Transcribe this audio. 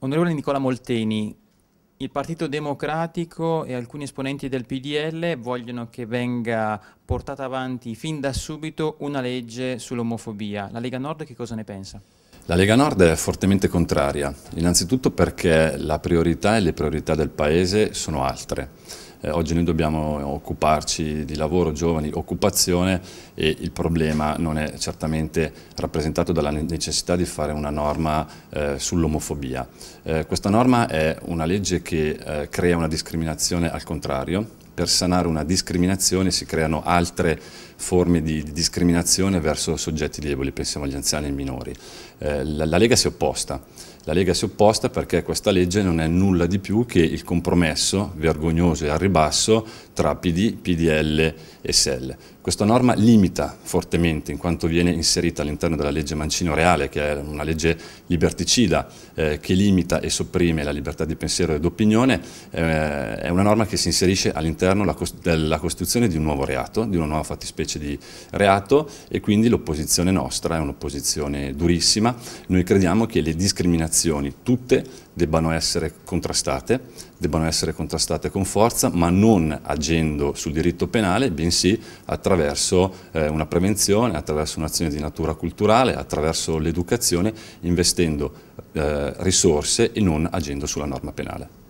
Onorevole Nicola Molteni, il Partito Democratico e alcuni esponenti del PDL vogliono che venga portata avanti fin da subito una legge sull'omofobia. La Lega Nord che cosa ne pensa? La Lega Nord è fortemente contraria, innanzitutto perché la priorità e le priorità del Paese sono altre. Oggi noi dobbiamo occuparci di lavoro, giovani, occupazione, e il problema non è certamente rappresentato dalla necessità di fare una norma sull'omofobia. Questa norma è una legge che crea una discriminazione al contrario. Per sanare una discriminazione si creano altre forme di discriminazione verso soggetti deboli, pensiamo agli anziani e ai minori. La Lega si è opposta. La Lega si è opposta perché questa legge non è nulla di più che il compromesso vergognoso e al ribasso tra PD, PDL e SEL. Questa norma limita fortemente, in quanto viene inserita all'interno della legge Mancino Reale, che è una legge liberticida che limita e sopprime la libertà di pensiero e d'opinione. È una norma che si inserisce all'interno della costruzione di un nuovo reato, di una nuova fattispecie di reato, e quindi l'opposizione nostra è un'opposizione durissima. Noi crediamo che le discriminazioni tutte debbano essere contrastate con forza, ma non agendo sul diritto penale, bensì attraverso una prevenzione, attraverso un'azione di natura culturale, attraverso l'educazione, investendo risorse e non agendo sulla norma penale.